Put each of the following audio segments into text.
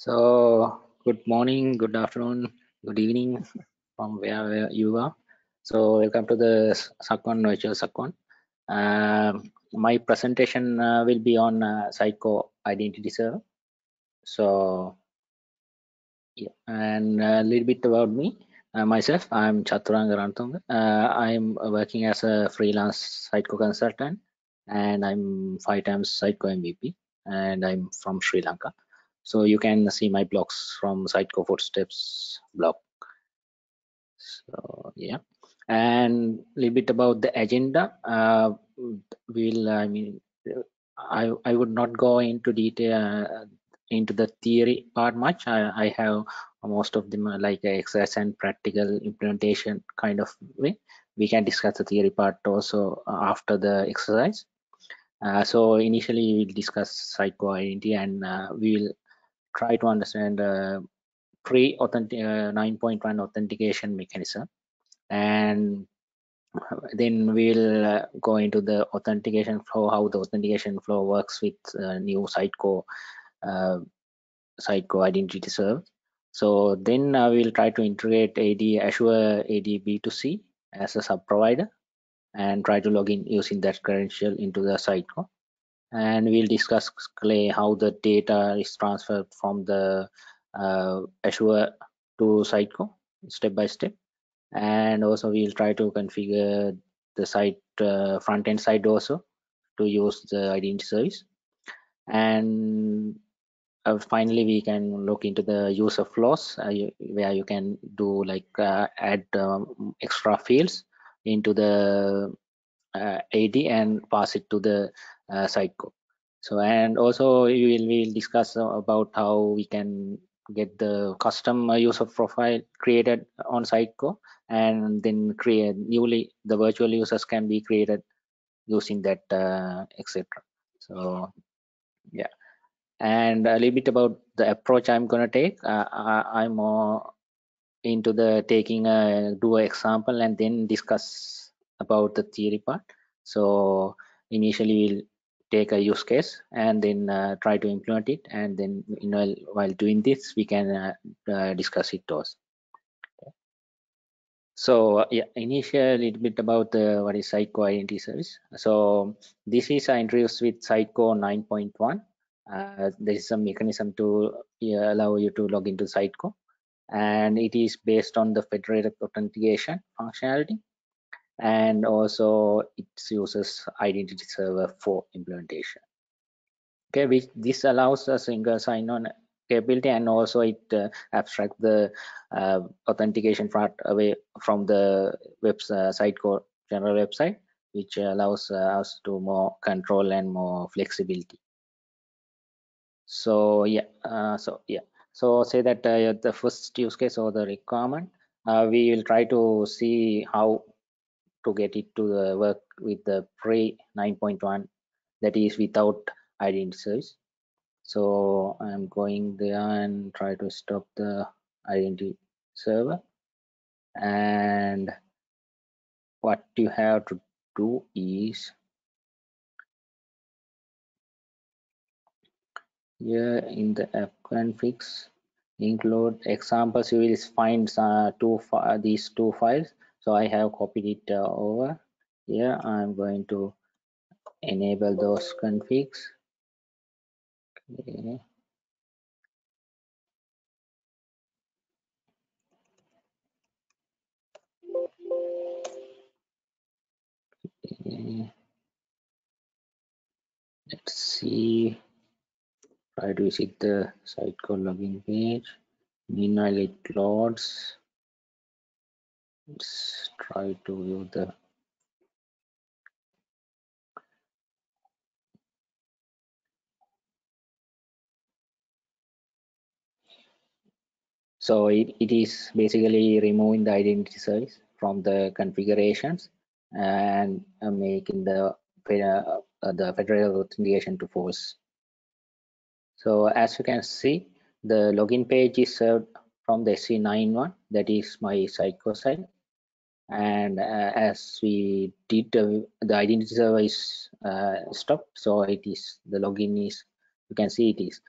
So good morning, good afternoon, good evening from wherever you are. So welcome to the SUGCON virtual SUGCON. My presentation will be on Sitecore Identity Server. So yeah, and a little bit about me. Myself, I'm Chaturanga Ranatunga. I'm working as a freelance Sitecore consultant, and I'm 5 times Sitecore MVP, and I'm from Sri Lanka. So you can see my blogs from Sitecore Footsteps blog. So yeah, and a little bit about the agenda. I would not go into detail into the theory part much. I have most of them are like exercise and practical implementation kind of way. We can discuss the theory part also after the exercise. So initially we'll discuss Sitecore Identity, and we will try to understand pre-authentic 9.1 authentication mechanism, and then we'll go into the authentication flow, how the authentication flow works with new Sitecore Identity Server. So then we'll try to integrate Azure AD B2C as a sub provider and try to log in using that credential into the Sitecore. And we'll discuss how the data is transferred from the Azure to Sitecore step by step. And also we'll try to configure the site front end side also to use the identity service. And finally, we can look into the user flows where you can do like add extra fields into the AD and pass it to the Sitecore. So, and also we will discuss about how we can get the custom user profile created on Sitecore, and then create newly the virtual users can be created using that, etc. So yeah. And a little bit about the approach I'm going to take. I'm more into the taking a do an example and then discuss about the theory part. So initially we'll take a use case and then try to implement it, and then while doing this we can discuss it also. Okay. So yeah, initially a little bit about what is Sitecore Identity Service. So this is an introduced with Sitecore 9.1. There is some mechanism to allow you to log into Sitecore, and it is based on the federated authentication functionality, and also it uses Identity Server for implementation. Okay, which this allows a single sign-on capability, and also it abstracts the authentication part away from the Sitecore general website, which allows us to more control and more flexibility. So yeah, so say that the first use case or the requirement, we will try to see how to get it to work with the pre 9.1, that is without identity service. So I'm going there and try to stop the identity server, and what you have to do is here in the app configs include examples. You will find these two files. So I have copied it over here. I'm going to enable those configs. Okay. Okay. Let's see. Try to visit the Sitecore login page. Meanwhile, it loads. Let's try to view the. So it is basically removing the identity service from the configurations and making the federated authentication to false. So as you can see, the login page is served from the SC91, that is my Sitecore site. And as we did, the identity server is stopped. So it is, the login is, you can see it is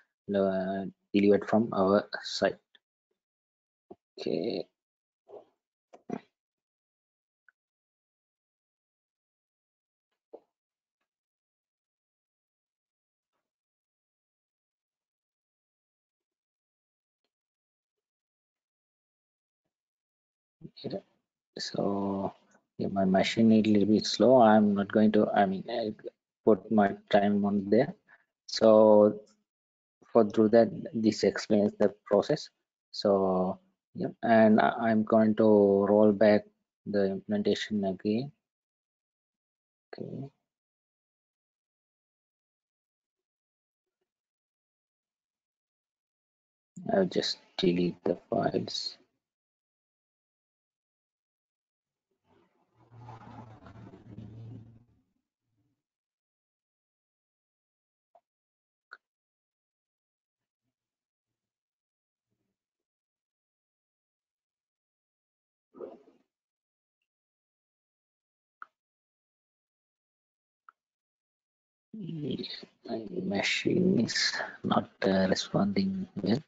delivered from our site. Okay. So yeah, my machine is a little bit slow. I'm not going to, I mean, I'll put my time on there. So for through that, this explains the process. So yeah, and I'm going to roll back the implementation again. Okay. I'll just delete the files. My machine is not responding well.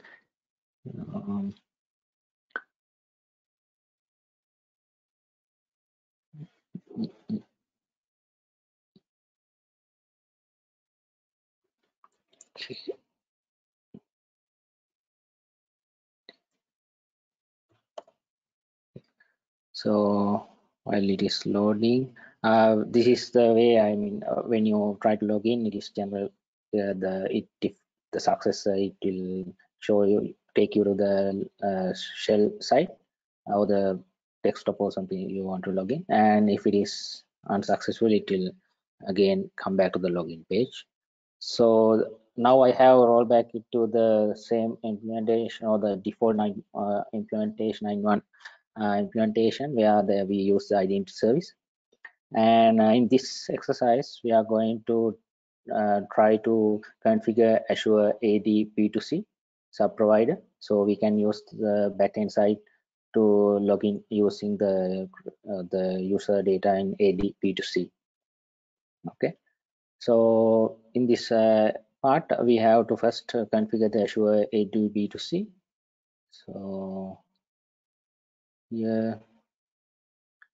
Okay. So while it is loading, this is the way, I mean, when you try to log in, it is general, if the success, it will show you, take you to the shell site or the desktop or something you want to log in. And if it is unsuccessful, it will again come back to the login page. So now I have rolled back to the same implementation or the default implementation 9.1 implementation where we use the identity service. And in this exercise, we are going to try to configure Azure AD B2C sub provider. So we can use the backend side to log in using the user data in AD B2C. Okay. So in this part, we have to first configure the Azure AD B2C. So yeah.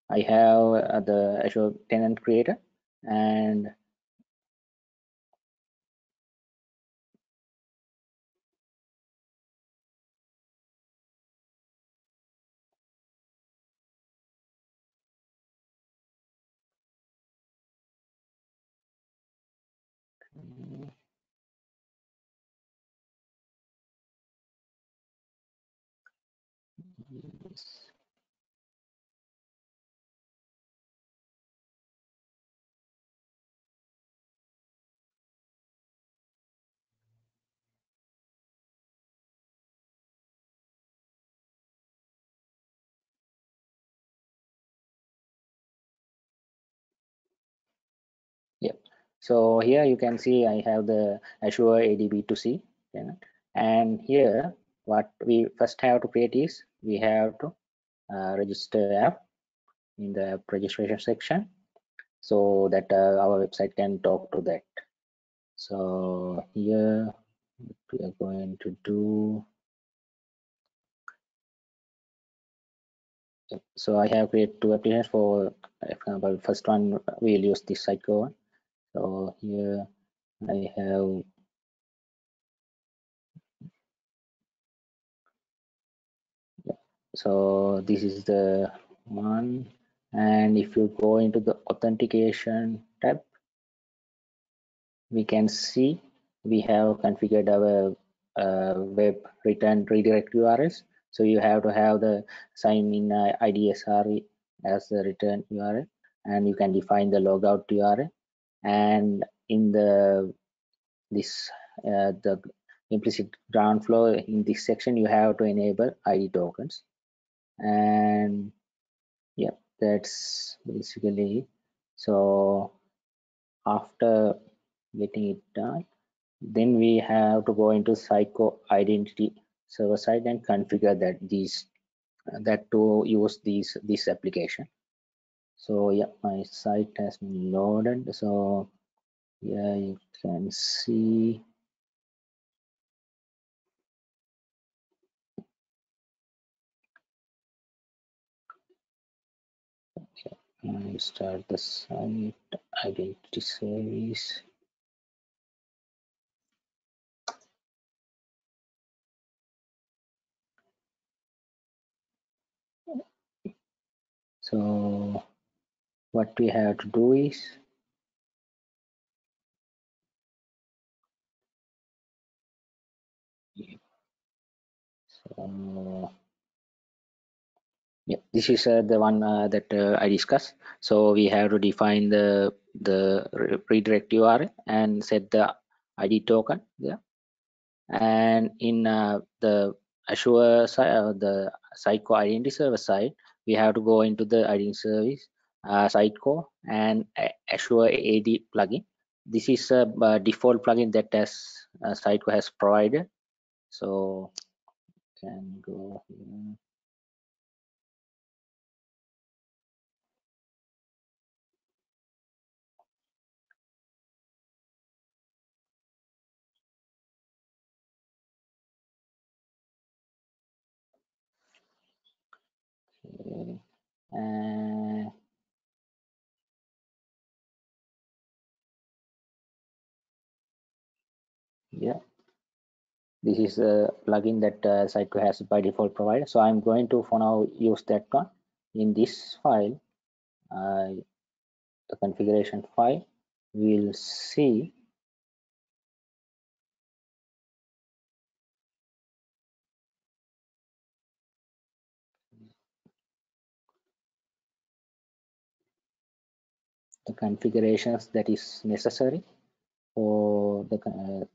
I have the Azure tenant creator, and yes. Yep. So here you can see I have the Azure AD B2C tenant, and here what we first have to create is we have to register app in the app registration section so that our website can talk to that. So here we are going to do. So I have created two applications. For example, first one we'll use this Sitecore. So here I have so this is the one, and if you go into the authentication tab, we can see we have configured our web return redirect URLs. So you have to have the sign in IDSR as the return URL, and you can define the logout URL. And in the the implicit ground floor in this section, you have to enable ID tokens. And yeah, that's basically it. So after getting it done, then we have to go into Sitecore Identity Server side and configure that to use this application. So yeah, my site has been loaded. So yeah, you can see and start the site identity service. So what we have to do is this is the one that I discussed. So we have to define the redirect URL and set the ID token there. And in the Azure side, the Sitecore Identity Server side, we have to go into the Identity Service, Sitecore, and Azure AD plugin. This is a default plugin that Sitecore has provided. So can go here. Okay. This is a plugin that Sitecore has by default provided. So I'm going to for now use that one. In this file, the configuration file, we'll see the configurations that is necessary for the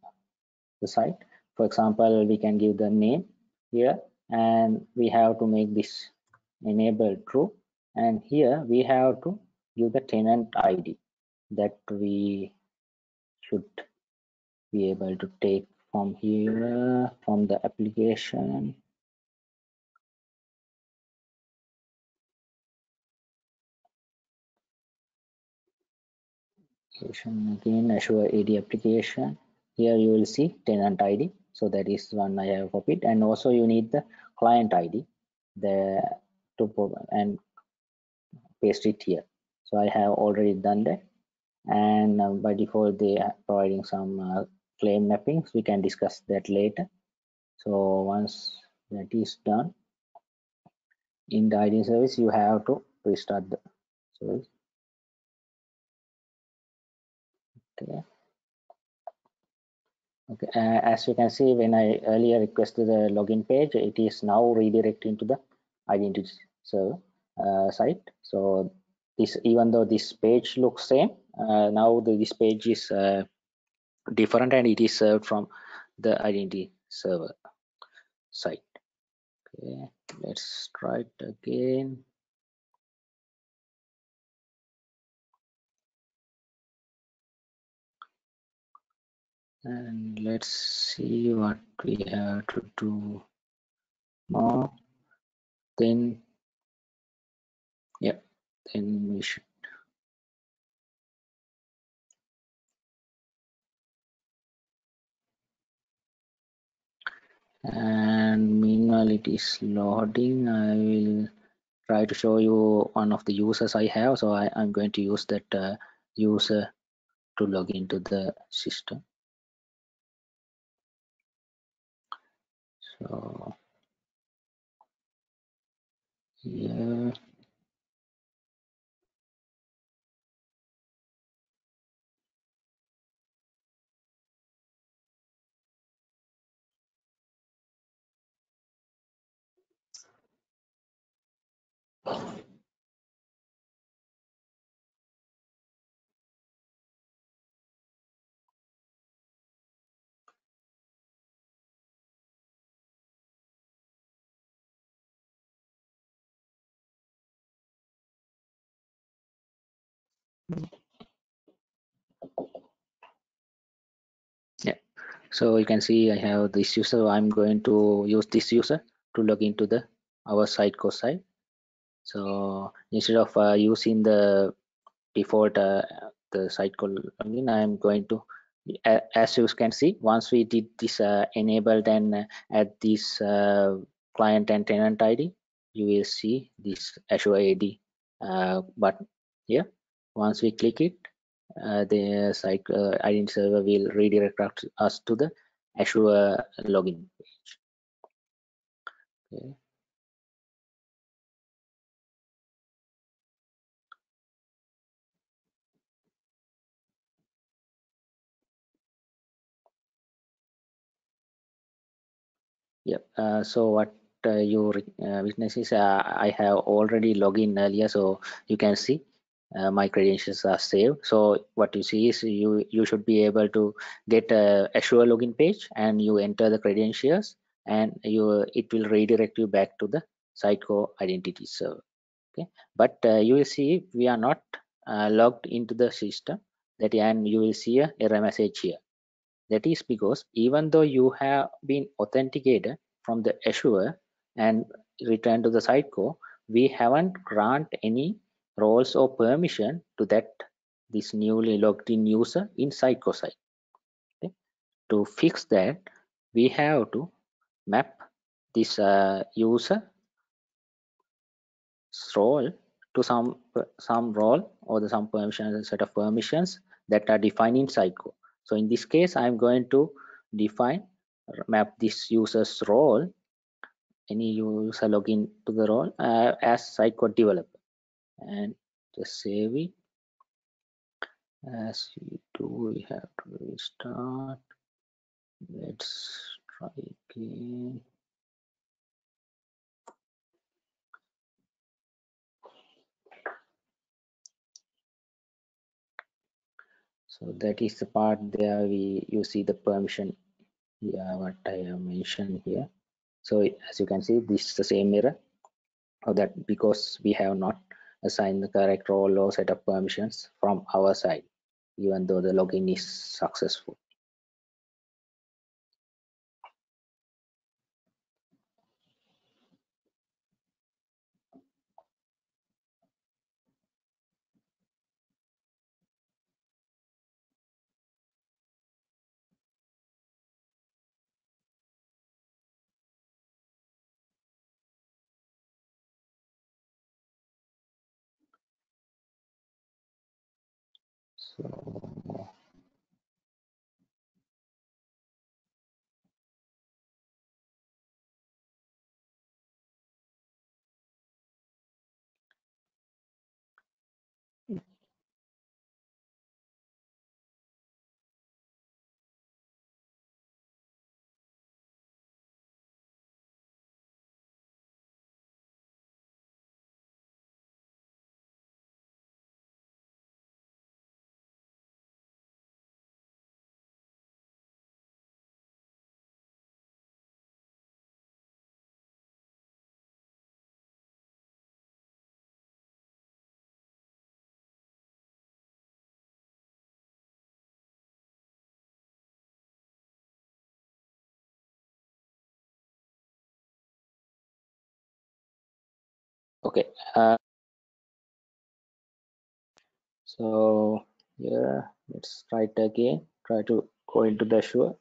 site. For example, we can give the name here, and we have to make this enable true. And here we have to give the tenant ID that we should be able to take from here, from the application. Again, Azure AD application. Here you will see tenant ID. So that is one I have copied, and also you need the client ID there to and paste it here. So I have already done that, and by default they are providing some claim mappings. We can discuss that later. So once that is done, in the ID service you have to restart the service. Okay. Okay, as you can see, when I earlier requested the login page, it is now redirecting to the identity server site. So this, even though this page looks same, now this page is different, and it is served from the identity server site. Okay, let's try it again. And let's see what we have to do more. Then we should. And meanwhile, it is loading. I will try to show you one of the users I have. So I'm going to use that user to log into the system. So yeah. Yeah, so you can see I have this user. I'm going to use this user to log into the our Sitecore site. So instead of using the default the Sitecore login, I'm going to, as you can see, once we did this enable, then at this client and tenant ID, you will see this Azure AD button. here. Once we click it, the Sitecore Identity Server will redirect us to the Azure login page. Okay. Yep. So what you witness is I have already logged in earlier, so you can see my credentials are saved. So what you see is you should be able to get a Azure login page, and you enter the credentials, and it will redirect you back to the Sitecore Identity Server. Okay, but you will see we are not logged into the system, that and you will see a error message here. That is because even though you have been authenticated from the Azure and returned to the Sitecore, we haven't granted any roles or permission to this newly logged in user in Sitecore site. Okay. To fix that, we have to map this user role to some role or some permission, set of permissions that are defined in Sitecore. So in this case, I'm going to map this user's role, any user login to the role as Sitecore developer, and just save it. As we do, we have to restart. Let's try again. So that is the part there you see the permission what I have mentioned here. So as you can see, this is the same error, so that because we have not assigned the correct role or set of permissions from our side, even though the login is successful. So okay, so yeah, let's try it again. Try to go into the Azure.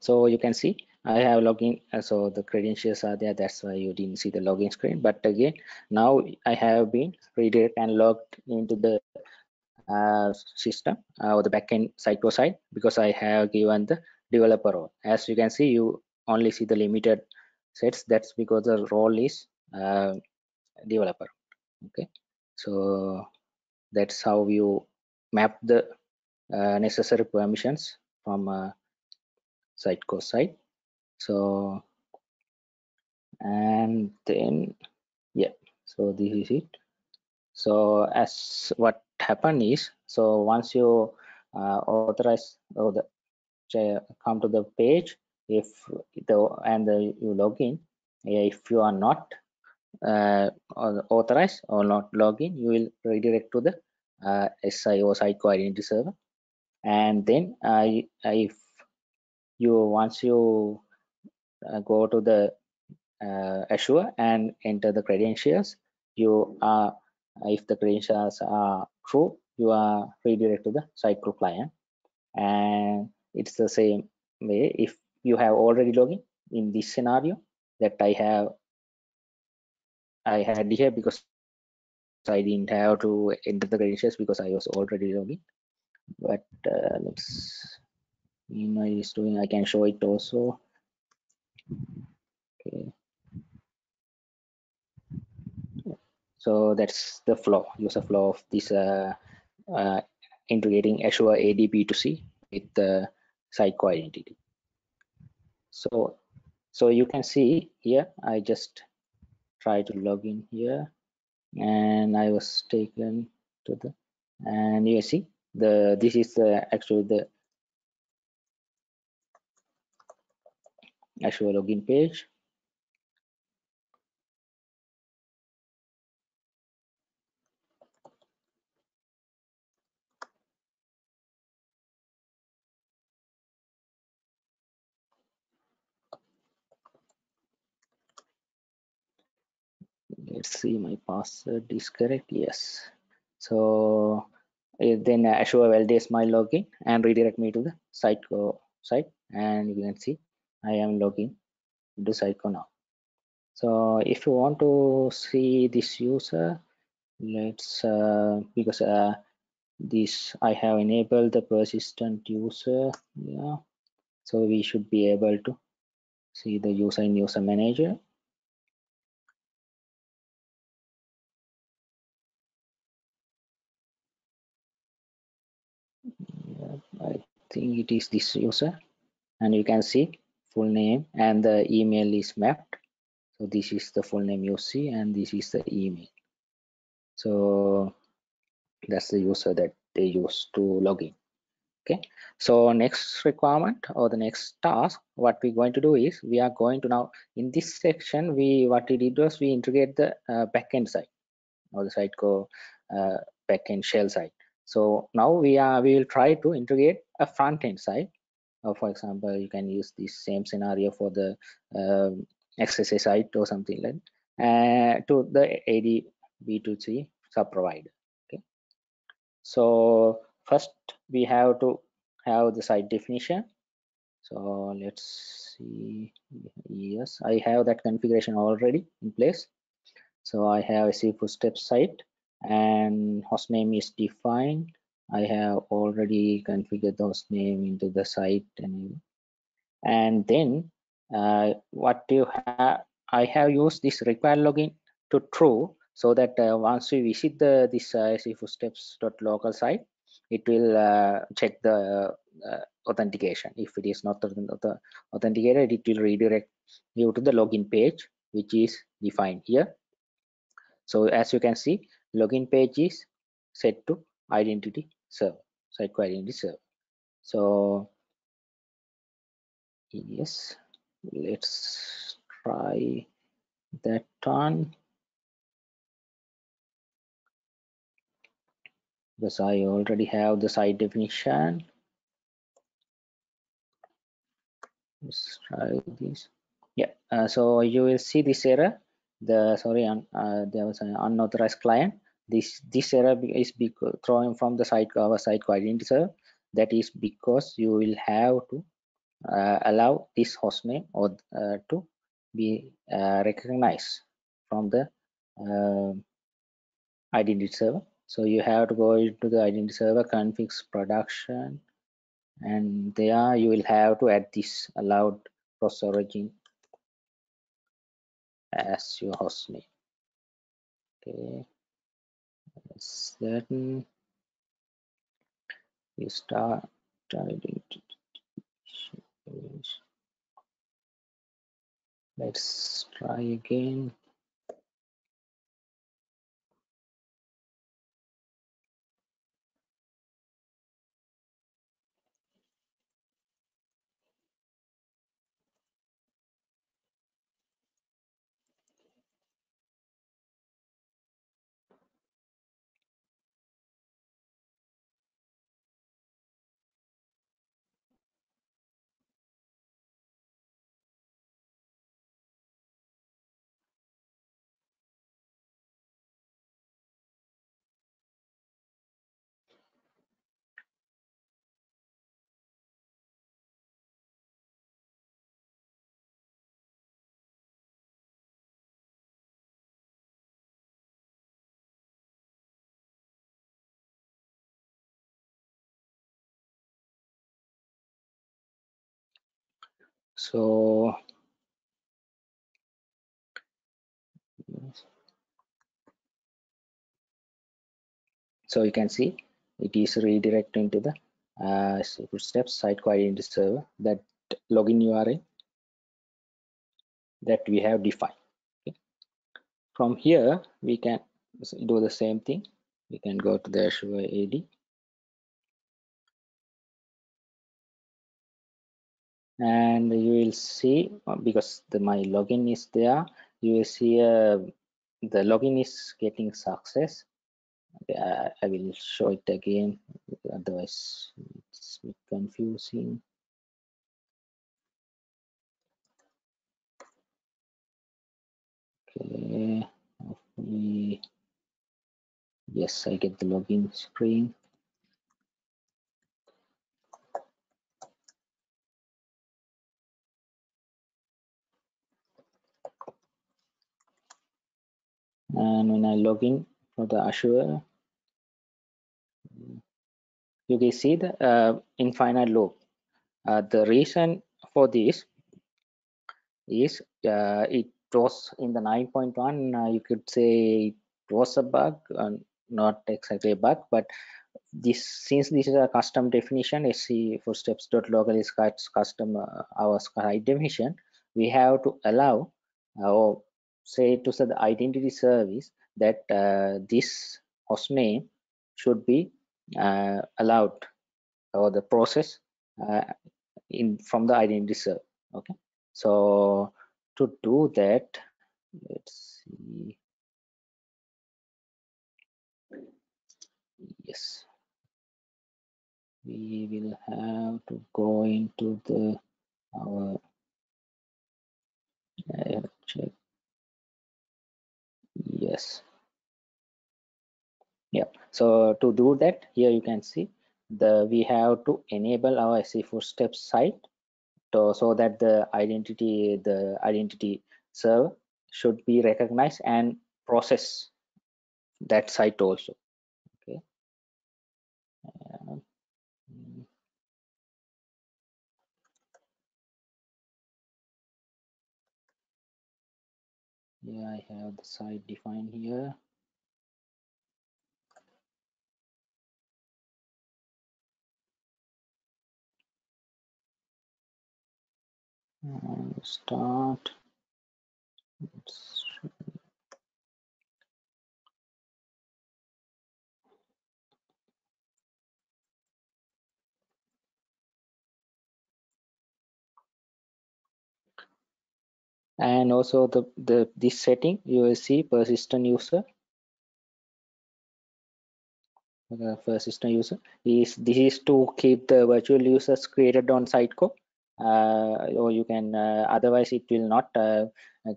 So you can see I have login, so the credentials are there. That's why you didn't see the login screen. But again, now I have been redirected and logged into the system or the backend Sitecore side, because I have given the developer role. As you can see, you only see the limited sets. That's because the role is developer. Okay, so that's how you map the necessary permissions from Sitecore site. So and then yeah, so this is it. So as what happened is, so once you authorize or come to the page, if you log in, if you are not authorized or not login, you will redirect to the SIO Sitecore Identity Server, And then if you once you go to the Azure and enter the credentials, you are if the credentials are true, you are redirected to the Sitecore client, and it's the same way. If you have already logged in this scenario that I had here, because I didn't have to enter the credentials because I was already logged in. But let's is doing. I can show it also. Okay. So that's the flow, user flow of this integrating Azure AD B2C with the Sitecore Identity. So you can see here, I just try to log in here, and I was taken to the, and you see the this is actually the Azure login page. Let's see, my password is correct. Yes. So then Azure validates my login and redirect me to the Sitecore site, and you can see I am logging to Sitecore now. So if you want to see this user, let's because this I have enabled the persistent user. Yeah. So we should be able to see the user in user manager. I think it is this user, and you can see full name and the email is mapped. So this is the full name you see, and this is the email. So that's the user that they use to log in. Okay, so next requirement or the next task, what we're going to do is we are going to now in this section what we did was we integrate the backend side or the Sitecore backend shell side. So now we will try to integrate a front end side. For example, you can use this same scenario for the XSA site or something like that, to the AD B2C sub provider. Okay. So first we have to have the site definition. So let's see. Yes, I have that configuration already in place. So I have a C-footstep site, and hostname is defined. I have already configured the hostname into the site, and then I have used this required login to true, so that once we visit the footsteps.local site, it will check the authentication. If it is not authenticated, it will redirect you to the login page, which is defined here. So as you can see, login page is set to identity server, Sitecore Identity Server. So yes, let's try that one, because I already have the site definition. Let's try this. Yeah. So you will see this error. There was an unauthorized client. This error is thrown from the Sitecore Identity Server. That is because you will have to allow this hostname or to be recognized from the Identity Server. So you have to go into the Identity Server configs production, and there you will have to add this allowed cross origin as your hostname. Okay. Certain we start let's try again. So you can see it is redirecting to the footsteps Sitecore Identity Server, that login URL that we have defined. Okay. From here we can do the same thing. We can go to the Azure AD, and you will see, because my login is there, you will see the login is getting success. I will show it again, otherwise it's a bit confusing. Okay, yes, I get the login screen. And when I log in for the Azure, you can see the infinite loop. The reason for this is it was in the 9.1, you could say it was a bug, not exactly a bug, but this, since this is a custom definition, sc4steps.local is custom, our site definition, we have to allow or say to the identity service that this host name should be allowed, or the process in from the identity server. Okay, so to do that, let's see. Yes, we will have to go into the our check. Yes, yeah, so to do that, here you can see the we have to enable our sc4steps site to, so that the identity server should be recognized and process that site also. Okay, yeah, I have the site defined here. Start. Let's... And also this setting you will see persistent user. The persistent user is this is to keep the virtual users created on Sitecore, or you can otherwise it will not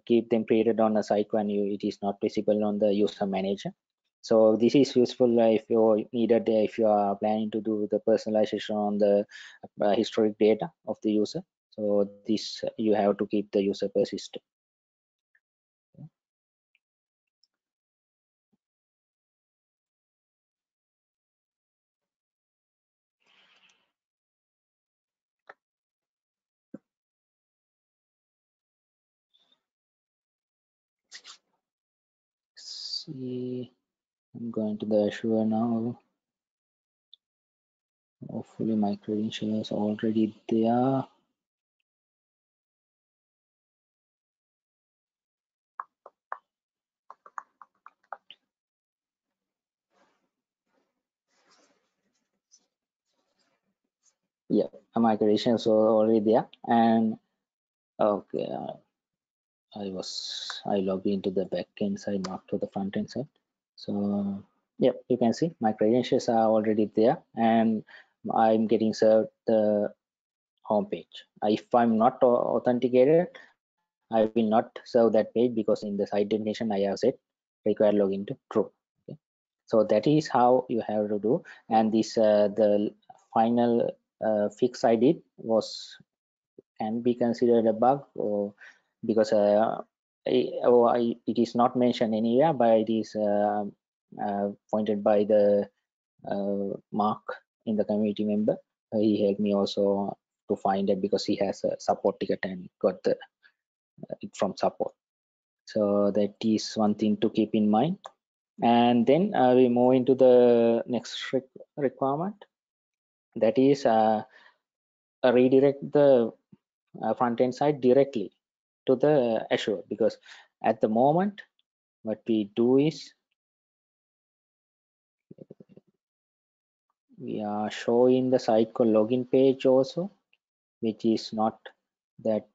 keep them created on a Sitecore, and it is not visible on the user manager. So this is useful if you needed, if you are planning to do the personalization on the historic data of the user. So this you have to keep the user persistent. Okay. See, I'm going to the Azure now. Hopefully my credentials already there. Yeah, my credentials are already there, and okay, I log into the back end side, not to the front end side. So yeah, you can see my credentials are already there, and I'm getting served the home page. If I'm not authenticated, I will not serve that page, because in the site definition I have set required login to true. Okay, so that is how you have to do. And this the final fix I did can be considered a bug, or because it is not mentioned anywhere, but it is pointed by the Mark in the community member. He helped me also to find it because he has a support ticket and got the it from support. So that is one thing to keep in mind. And then we move into the next requirement, that is redirect the front end side directly to the Azure, because at the moment what we do is we are showing the Sitecore login page also, which is not that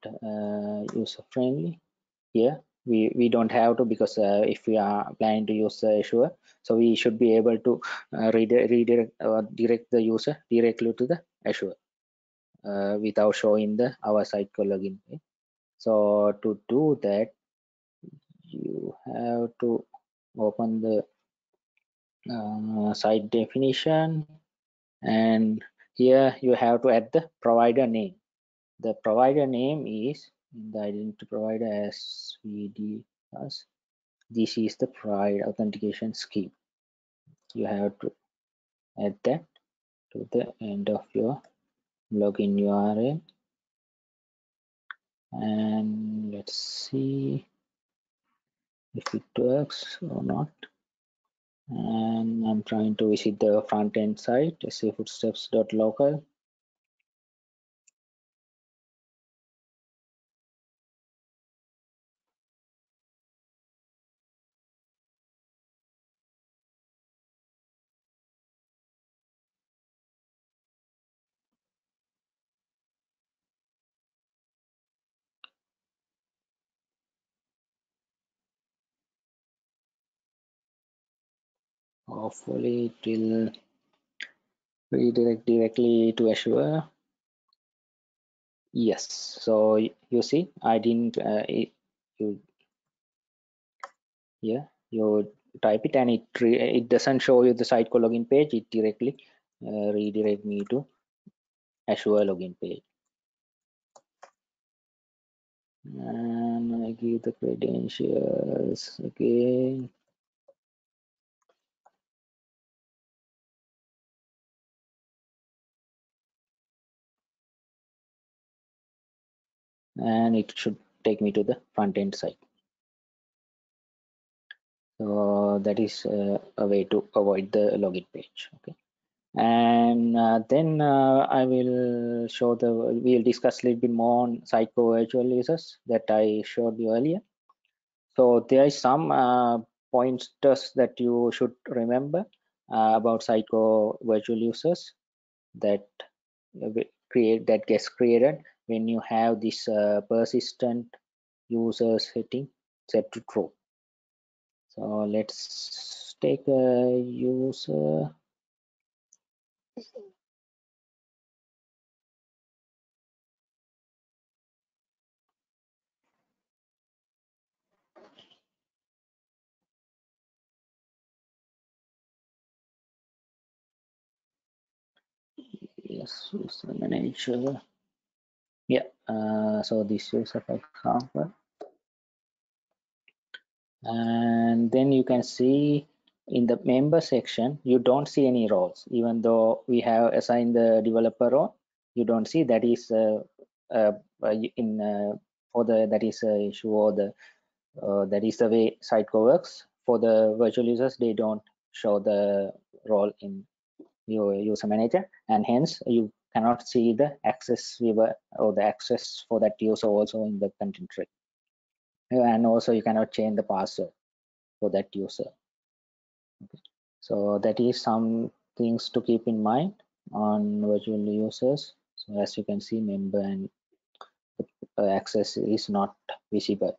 user friendly. Here we don't have to, because if we are planning to use Azure, so we should be able to direct the user directly to the Azure without showing the our Sitecore login page. So to do that, you have to open the site definition, and here you have to add the provider name. The provider name is the identity provider as SVD+. This is the provider authentication scheme. You have to add that to the end of your login URL, and let's see if it works or not. And I'm trying to visit the front end site, sfootsteps.local. Hopefully it will redirect directly to Azure. Yes, so you see I didn't you type it and it doesn't show you the Sitecore login page. It directly redirect me to Azure login page, and I give the credentials again. And it should take me to the front end side. So that is a way to avoid the login page. Okay, and then I will show the we'll discuss a little bit more on Sitecore virtual users that I showed you earlier. So there is some pointers that you should remember about Sitecore virtual users that gets created when you have this persistent user setting set to true. So let's take a user. Yes, user manager. Yeah, so this user for example, and then you can see in the member section you don't see any roles, even though we have assigned the developer role. You don't see that is in for the that is a issue, or the that is the way Sitecore works. For the virtual users, they don't show the role in your user manager, and hence you cannot see the access viewer or the access for that user also in the content tree, and also you cannot change the password for that user. Okay. So that is some things to keep in mind on virtual users. So as you can see, member and access is not visible.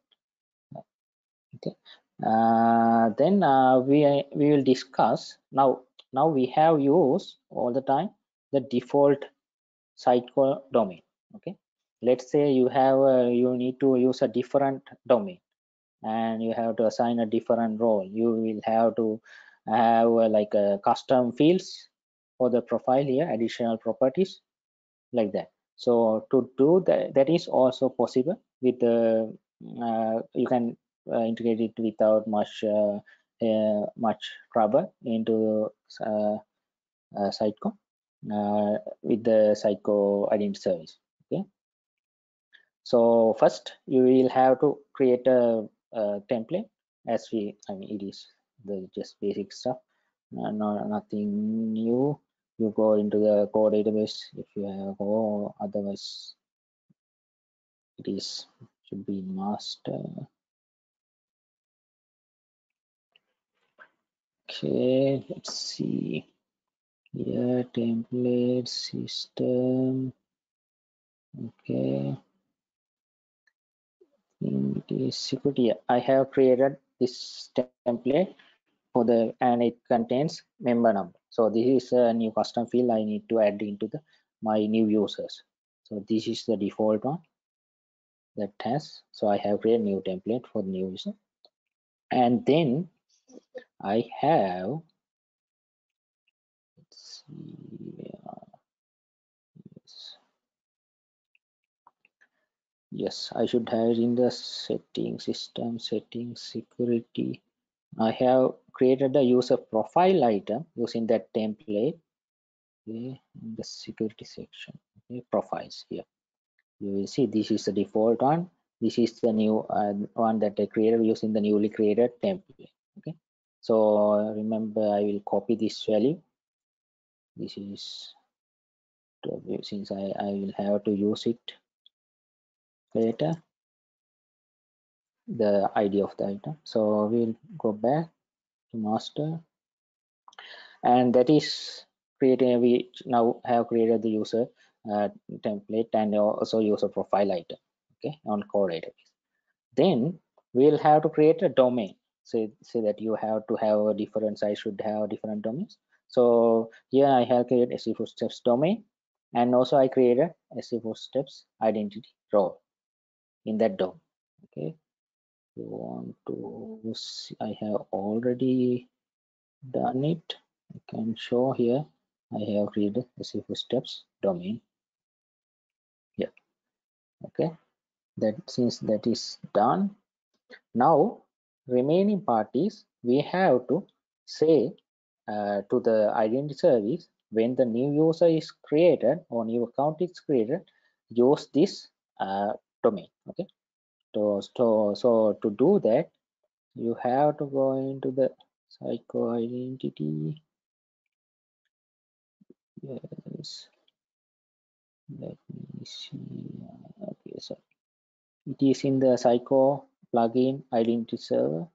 Okay. Then we will discuss now. Now we have used all the time the default Sitecore domain. Okay, let's say you have you need to use a different domain and you have to assign a different role. You will have to have like a custom fields for the profile here, additional properties like that. So to do that, that is also possible with the you can integrate it without much much trouble into Sitecore with the Sitecore Identity Service. Okay, so first you will have to create a template, as we, I mean, it is the just basic stuff, nothing new. You go into the core database if you have core, otherwise it is should be master. Okay, let's see here, template system. Okay, it is security. I have created this template for the, and it contains member number. So this is a new custom field I need to add into the my new users. So this is the default one that has. So I have created new template for new user, and then I have, let's see, yes, I should have in the setting system setting security. I have created a user profile item using that template. Okay, in the security section, okay, profiles here. You will see this is the default one. This is the new one that I created using the newly created template. Okay, so remember, I will copy this value. This is since I will have to use it later, the ID of the item. So we'll go back to master, and that is creating, we now have created the user template and also user profile item, okay, on core database. Then we'll have to create a domain. So say that you have to have a different size, should have different domains. So here I have created SC4Steps domain, and also I created SC4Steps identity role in that domain. Okay, you want to see, I have already done it. I can show here. I have created SC4Steps domain here. Okay, that since that is done, now remaining part is we have to say to the identity service, when the new user is created or new account is created, use this domain. Okay, so to do that, you have to go into the Sitecore identity. Yes, let me see. Okay, so it is in the Sitecore plugin identity server.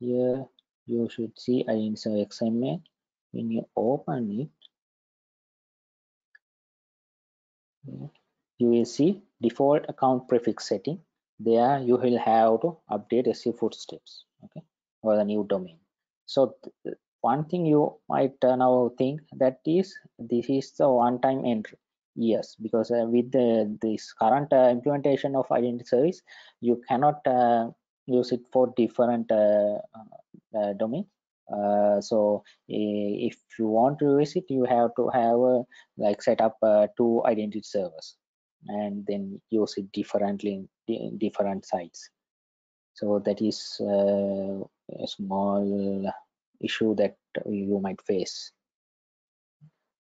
Here you should see identity server XML. When you open it, you will see default account prefix setting. There you will have to update SC4Steps, okay, or the new domain. So one thing you might now think that is this is the one-time entry. Yes, because with this current implementation of identity service, you cannot use it for different domain. So if you want to use it, you have to have like set up 2 identity servers and then use it differently in different sites. So that is a small issue that you might face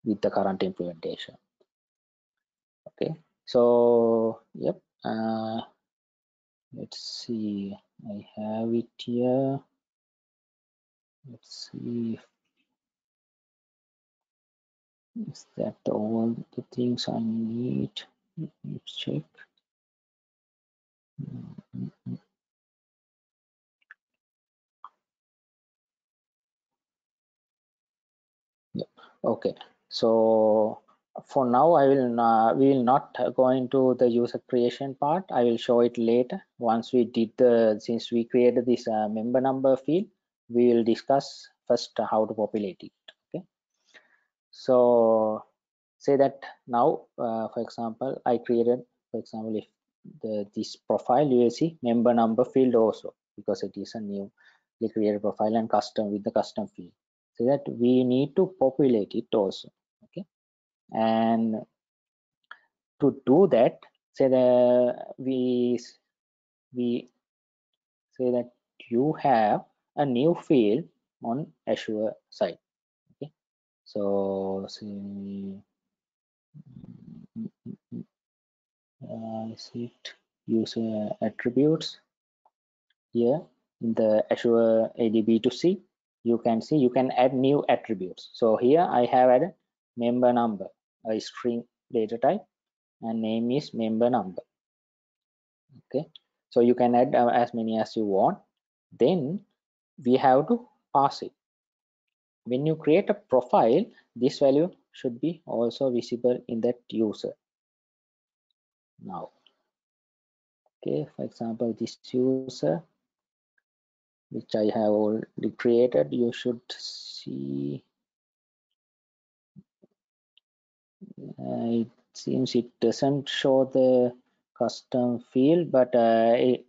with the current implementation. Okay, so yep, let's see, I have it here. Let's see, is that all the things I need? Let's check. Yep. Okay, so for now I will we will not go into the user creation part. I will show it later once we did the, since we created this member number field, we will discuss first how to populate it. Okay, so say that now for example I created, for example, if this profile, you will see member number field also, because it is a newly created profile and custom with the custom field. So that we need to populate it also. Okay, and to do that, say that we say that you have a new field on Azure site. Okay, so Site user attributes. Here in the Azure AD B2C, you can see you can add new attributes. So here I have added member number, a string data type, and name is member number. Okay, so you can add as many as you want. Then we have to pass it. When you create a profile, this value should be also visible in that user. Now, okay, for example, this user, which I have already created, you should see. It seems it doesn't show the custom field, but it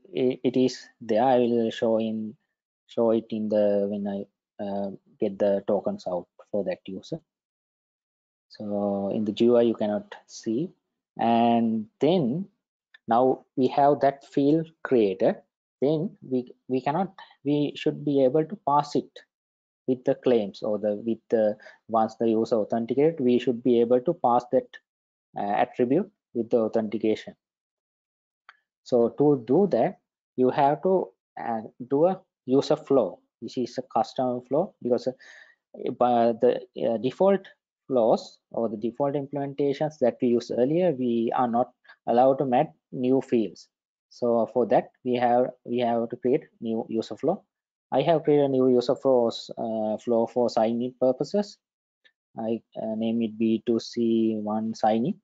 is there. I will show it in the when I get the tokens out for that user. So in the GUI you cannot see. And then now we have that field created. Then we should be able to pass it with the claims, or once the user authenticated, we should be able to pass that attribute with the authentication. So to do that, you have to do a user flow. This is a custom flow, because by the default flows or the default implementations that we used earlier, we are not allowed to add new fields. So for that, we have to create new user flow. I have created a new user flow for sign in purposes. I name it B2C1 sign in.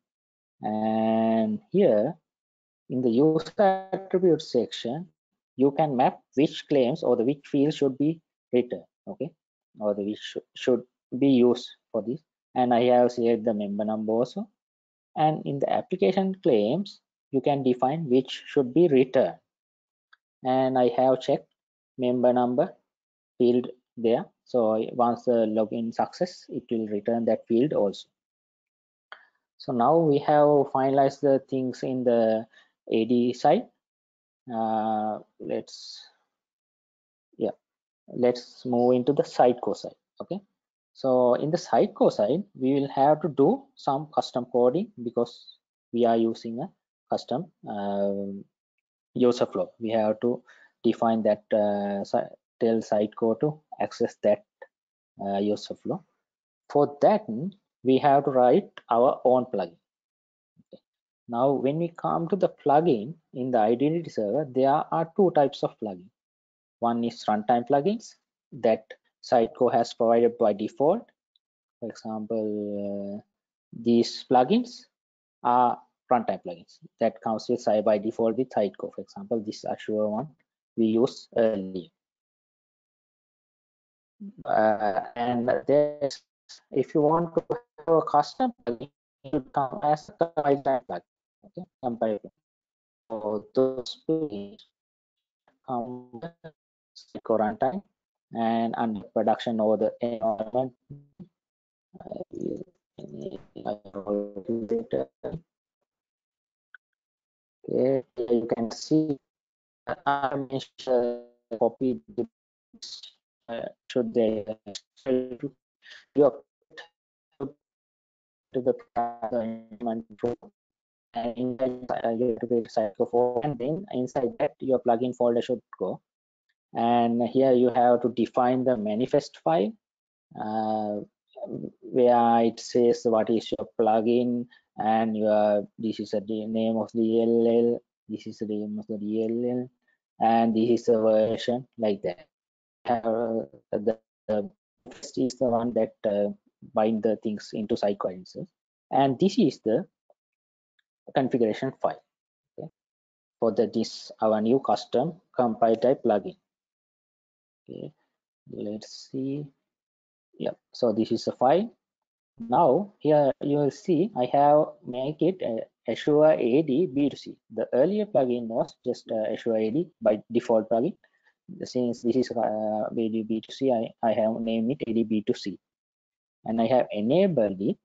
And here in the user attributes section, you can map which claims or which fields should be returned, okay, or which should be used for this. And I have selected the member number also. And in the application claims, you can define which should be returned. And I have checked member number field there. So once the login success, it will return that field also. So now we have finalized the things in the AD side. Let's move into the Sitecore side. Okay. So in the Sitecore side, we will have to do some custom coding, because we are using a custom user flow. We have to define that, tell Sitecore to access that user flow. For that, we have to write our own plugin. Okay. Now, when we come to the plugin in the identity server, there are two types of plugin. One is runtime plugins that Sitecore has provided by default. For example, these plugins are runtime plugins that comes with by default with Sitecore. For example, this Azure one we used earlier. And there's, if you want to have a custom plugin, it will come as a compiled plugin. Okay, compiled. So those plugins come with Sitecore runtime and under production over the environment. Okay, you can see copy should they to the environment and inside you have to create Sitecore folder, and then inside that your plugin folder should go. And here you have to define the manifest file where it says what is your plugin, and your this is the name of the DLL, this is the name of the DLL, and this is the version, like that. The first is the one that bind the things into Sitecore instance, and this is the configuration file, okay, for this our new custom compile type plugin. Okay, let's see. Yeah, so this is the file. Now here you will see I have make it Azure AD B2C. The earlier plugin was just Azure AD by default plugin. Since this is AD B2C, I have named it AD B2C, and I have enabled it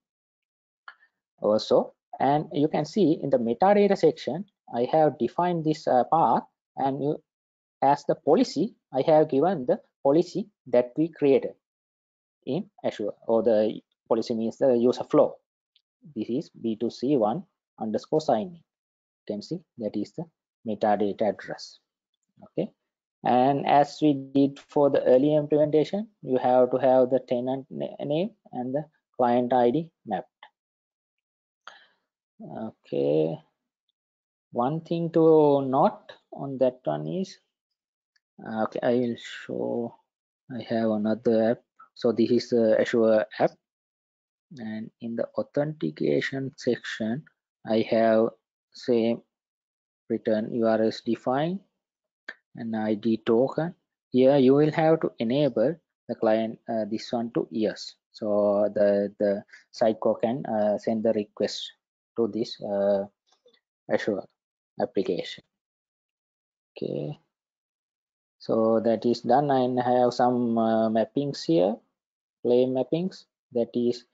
also. And you can see in the metadata section, I have defined this path, and as the policy, I have given the policy that we created in Azure, or the policy means the user flow. This is B2C1 _sign in. can see that is the metadata address. Okay, and as we did for the earlier implementation, you have to have the tenant name and the client ID mapped. Okay, one thing to note on that one is, okay, I will show, I have another app. So this is the Azure app, and in the authentication section I have same return URLs defined and ID token. Here you will have to enable the client this one to yes, so the Sitecore can send the request to this Azure application. Okay, so that is done, and I have some mappings here, claim mappings, that is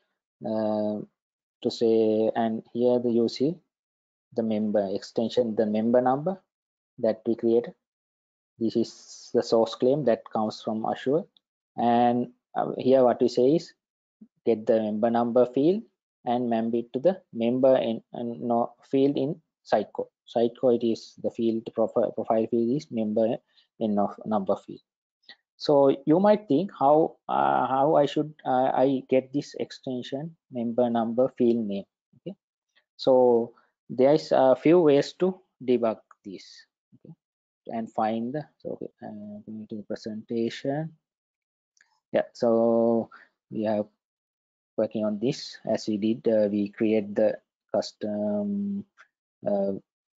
to say, and here you see the member extension, the member number that we created. This is the source claim that comes from Azure, and here what we say is get the member number field and map it to the member field in Sitecore. Sitecore, it is the field profile field is member in number field. So you might think how I should I get this extension member number field name. Okay, so there is a few ways to debug this. Okay, and find the going to the presentation. Yeah, so we are working on this as we did. We create the custom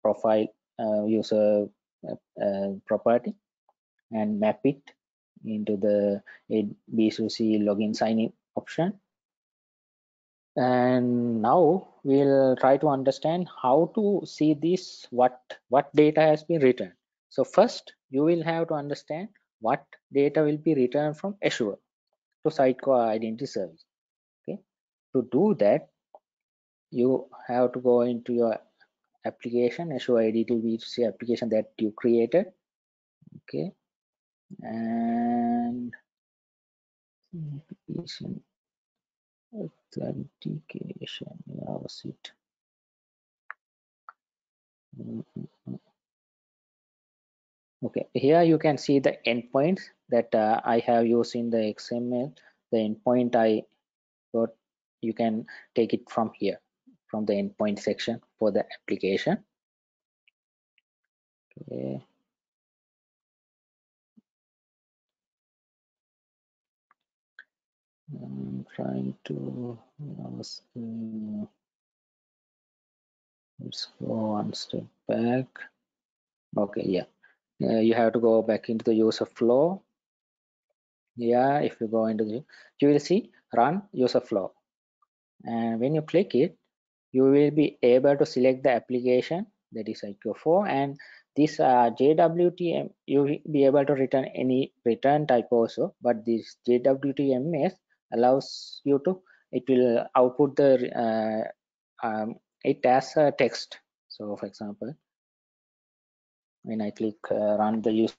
profile user property and map it into the B2C login sign in option, and now we'll try to understand how to see this, what data has been returned. So first you will have to understand what data will be returned from Azure to Sitecore Identity Server. Okay, to do that you have to go into your application, Azure AD B2C application that you created. Okay, and authentication, where was it? Okay, here you can see the endpoints that I have used in the XML. The endpoint I got, you can take it from here, from the endpoint section for the application. Okay, I'm trying to let's go one step back. Okay, yeah, you have to go back into the user flow. Yeah, if you go into the, you will see run user flow, and when you click it you will be able to select the application that is Sitecore, and this JWTM you will be able to return any return type also, but this JWTMS allows you to, it will output the it as a text. So for example, when I click run the user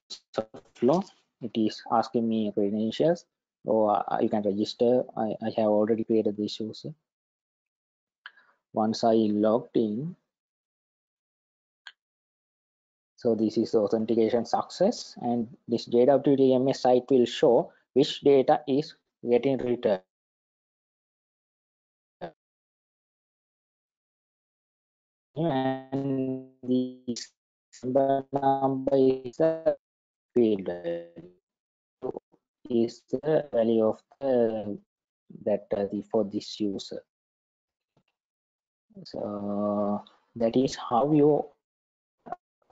flow, it is asking me credentials, or you can register. I have already created this user. Once I logged in, so this is authentication success, and this JWTMS site will show which data is getting returned. And this number is the field, is the value of the, that for this user. So that is how you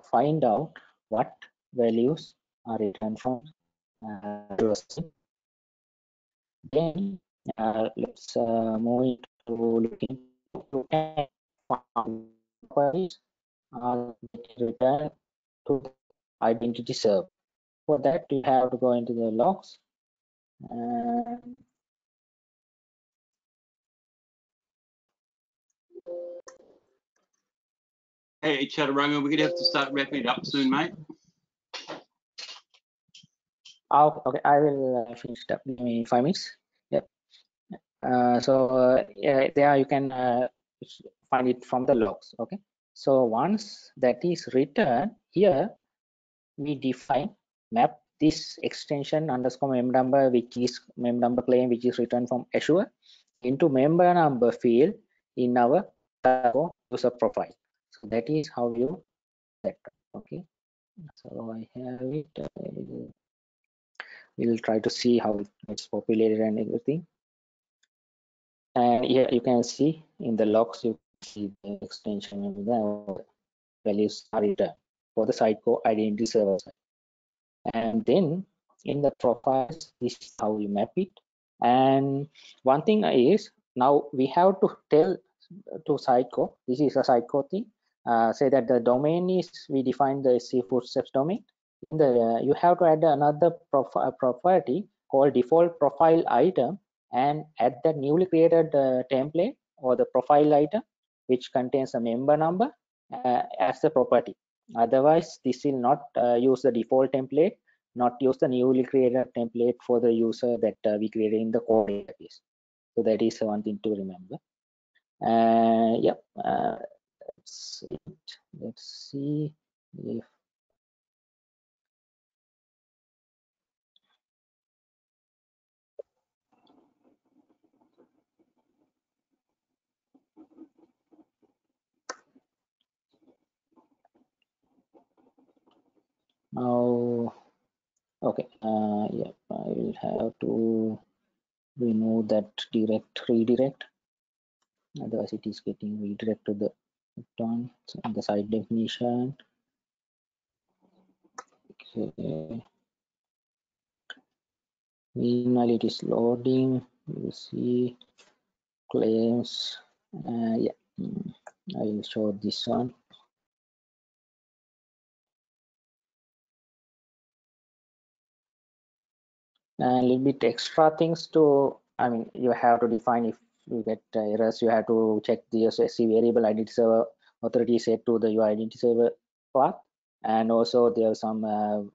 find out what values are returned from then let's move into looking to queries are returned to identity server. For that you have to go into the logs, and hey Chaturanga, we're gonna have to start wrapping it up soon, mate. Oh, okay, I will finish it up in 5 minutes. Yep. So yeah, there you can find it from the logs. Okay, So once that is written, here we define map this extension underscore mem number, which is mem number claim, which is returned from Azure, into member number field in our user profile. So that is how you set. Okay, so I have it. We'll try to see how it's populated and everything. And here you can see in the logs, you can see the extension of the values are returned for the Sitecore Identity Server side. And then in the profiles, this is how we map it. And one thing is, now we have to tell to Sitecore, this is a Sitecore thing, say that the domain is, we define the seafood steps domain. In the you have to add another property called default profile item, and add the newly created template or the profile item which contains a member number as a property. Otherwise this will not use the default template, not use the newly created template for the user that we created in the core database. So that is one thing to remember. Let's see if now, okay, I will have to remove that direct redirect, otherwise it is getting redirect to the on the site definition. Okay, meanwhile it is loading. You see claims. I will show this one. A little bit extra things to, I mean, you have to define if you get errors, you have to check the SSC variable identity server authority set to the your identity server path. And also there are some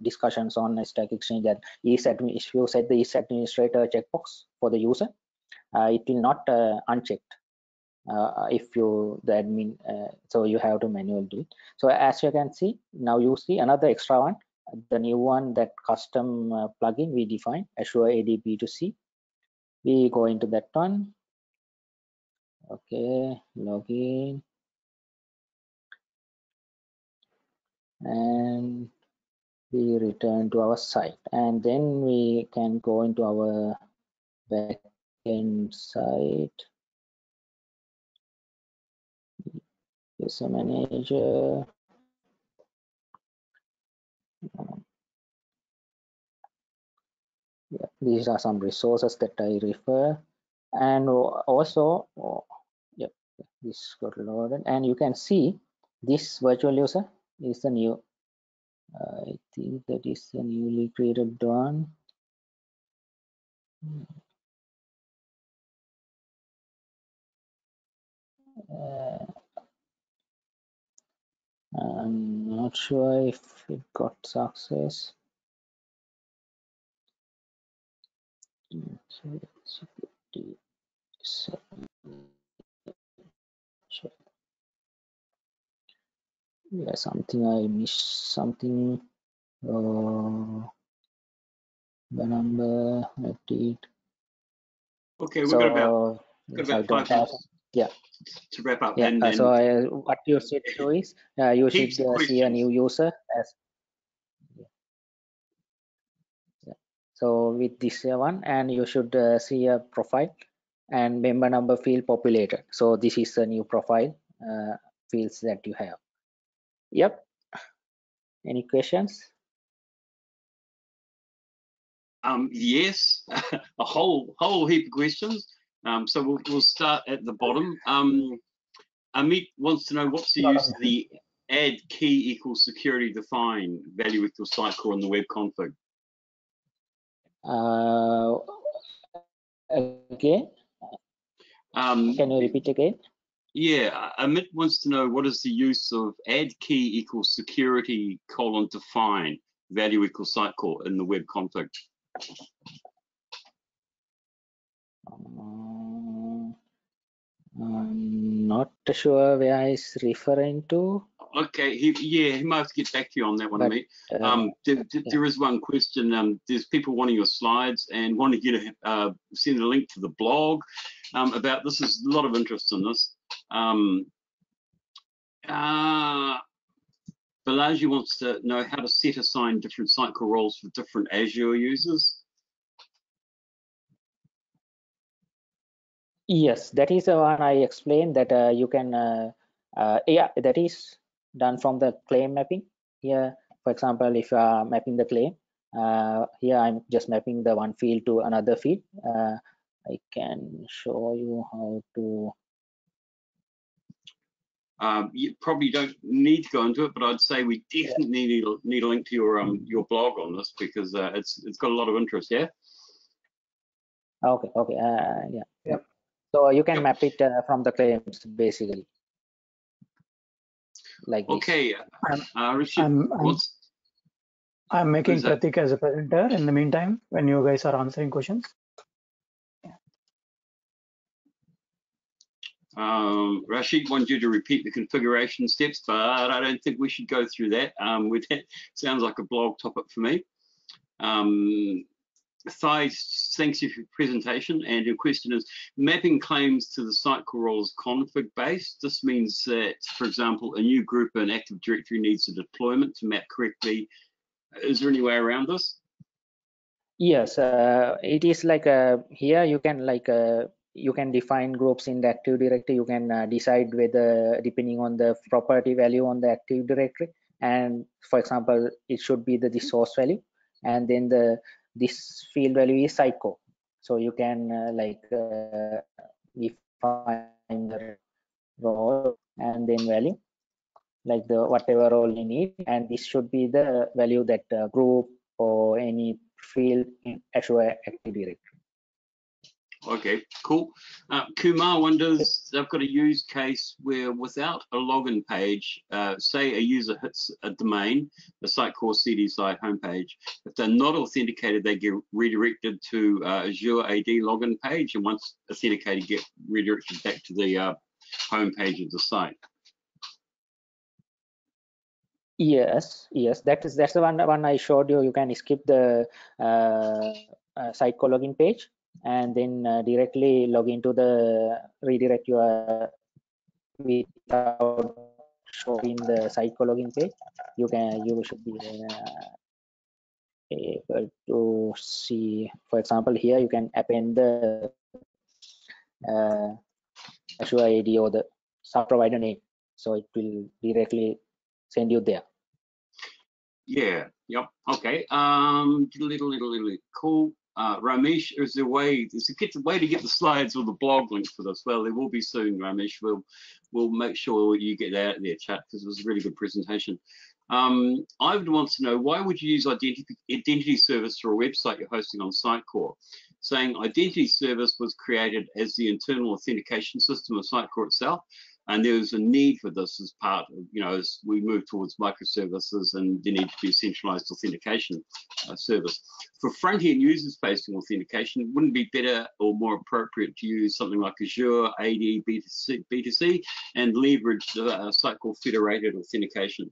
discussions on Stack Exchange that if you set the administrator checkbox for the user, it will not unchecked if you the admin, so you have to manually do it. So as you can see, now you see another extra one, the new one, that custom plugin we define, Azure AD B2C. We go into that one. Okay, login. And we return to our site. And then we can go into our backend site. User manager. These are some resources that I refer, and also this got loaded, and you can see this virtual user is the new, I think that is the newly created one. I'm not sure if it got success. Yeah, something I missed, something. The number I did. Okay, we're going to to wrap up. Yeah, and then so what you should do is you should see a new user as so with this one, and you should see a profile and member number field populated. So this is a new profile fields that you have. Any questions? Yes, a whole heap of questions. So we'll start at the bottom. Amit wants to know, what's the use of the add key equals security define value with your Sitecore on the web config? Again, can you repeat again? Yeah, Amit wants to know, what is the use of add key equals security : define value equals Sitecore in the web config? Not sure where he's referring to. Okay, he might get back to you on that one, mate. There is one question. There's people wanting your slides and wanting you to send a link to the blog about this. There's a lot of interest in this. Balaji wants to know how to set aside different Sitecore roles for different Azure users. Yes, that is the one I explained that you can, yeah, that is done from the claim mapping. Here, for example, if you are mapping the claim, here I'm just mapping the one field to another field. I can show you how to. You probably don't need to go into it, but I'd say we definitely need a link to your blog on this because it's got a lot of interest. Yeah. Okay. Okay. Yeah. Yep. So you can map it from the claims basically. Like okay. Rashid, I'm making Pratik as a presenter in the meantime when you guys are answering questions. Rashid wanted you to repeat the configuration steps, but I don't think we should go through that. That sounds like a blog topic for me. Thay, thanks you for your presentation, and your question is mapping claims to the Sitecore roles config base. This means that, for example, a new group in Active Directory needs a deployment to map correctly. Is there any way around this? Yes, it is like here you can like. You can define groups in the Active Directory. You can decide whether, depending on the property value on the Active Directory, and for example, it should be the source value, and then this field value is Sitecore. So you can define the role and then value, like the whatever role you need, and this should be the value that group or any field in Azure Active Directory. Okay, cool. Kumar wonders, they've got a use case where without a login page, say a user hits a domain, the Sitecore CD site homepage. If they're not authenticated, they get redirected to Azure AD login page, and once authenticated, get redirected back to the homepage of the site. Yes, yes, that's the one I showed you. You can skip the Sitecore login page and then directly log into the redirect your without showing the Sitecore login page. You should be able to see. For example, here you can append the Azure AD or the sub provider name, so it will directly send you there. Yeah. Yep. Okay. Little cool. Ramesh, is there a way to get the slides or the blog link for this? Well, there will be soon, Ramesh. We'll make sure you get that out there, chat, because it was a really good presentation. I would want to know, why would you use identity service for a website you're hosting on Sitecore? Saying identity service was created as the internal authentication system of Sitecore itself, and there was a need for this as part of, you know, as we move towards microservices and there needs to be a centralized authentication service. For front-end users facing authentication, wouldn't it be better or more appropriate to use something like Azure AD B2C and leverage the Sitecore federated authentication?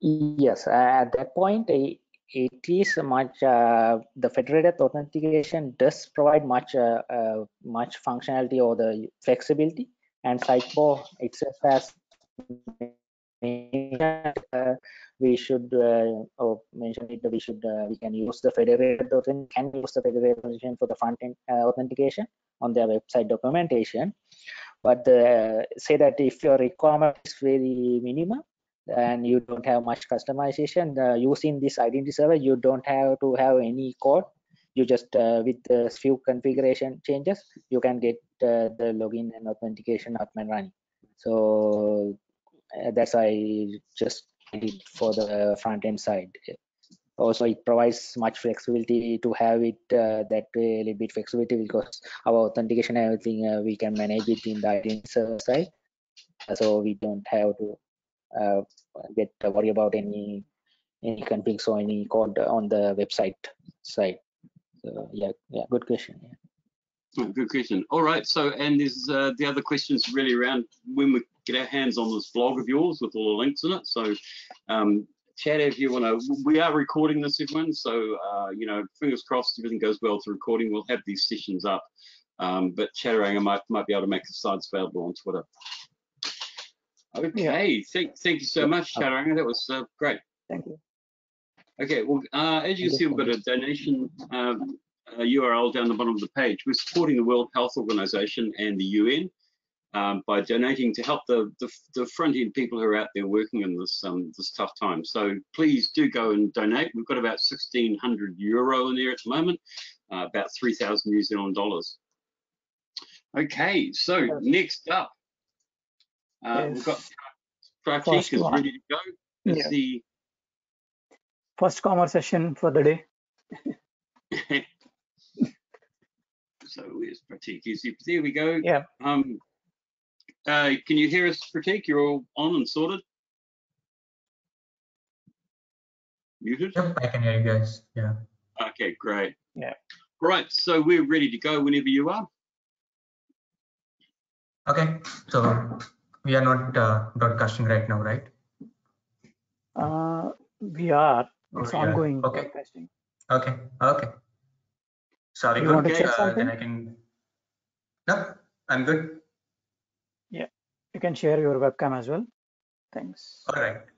Yes, at that point, it is much the federated authentication does provide much functionality or the flexibility. And Sitecore itself has, we can use the federated authentication for the front end authentication on their website documentation. But say that if your requirement is very minimal and you don't have much customization, using this identity server, you don't have to have any code. You just with a few configuration changes, you can get the login and authentication up and running. So that's why I just did it for the front end side. Also, it provides much flexibility to have it that way, a little bit flexibility because our authentication and everything we can manage it in the identity server side. So we don't have to get worry about any configs or any code on the website side. Yeah, good question. Yeah. Oh, good question. All right. So, and there's the other question's really around when we get our hands on this blog of yours with all the links in it. So, Chad, if you want to, we are recording this, everyone. So, you know, fingers crossed, everything goes well through recording. We'll have these sessions up. But Chaturanga might be able to make the slides available on Twitter. Okay. Thank you so much, Chaturanga. That was great. Thank you. Okay. Well, as you can see, we've got a donation URL down the bottom of the page. We're supporting the World Health Organization and the UN by donating to help the front end people who are out there working in this this tough time. So please do go and donate. We've got about 1,600 euro in there at the moment, about 3,000 New Zealand dollars. Okay, so next up, we've got Pratik is ready to go. It's the first commerce session for the day. So where's Pratik? There we go. Yeah. Can you hear us, Pratik? You're all on and sorted? Muted? Yep, I can hear you guys. Yeah. Okay, great. Yeah. All right, so we're ready to go whenever you are. Okay, so we are not broadcasting right now, right? We are. It's ongoing broadcasting. Okay. Okay. Sorry, you want to check something? Then I can. No, I'm good. Yeah, you can share your webcam as well. Thanks. All right.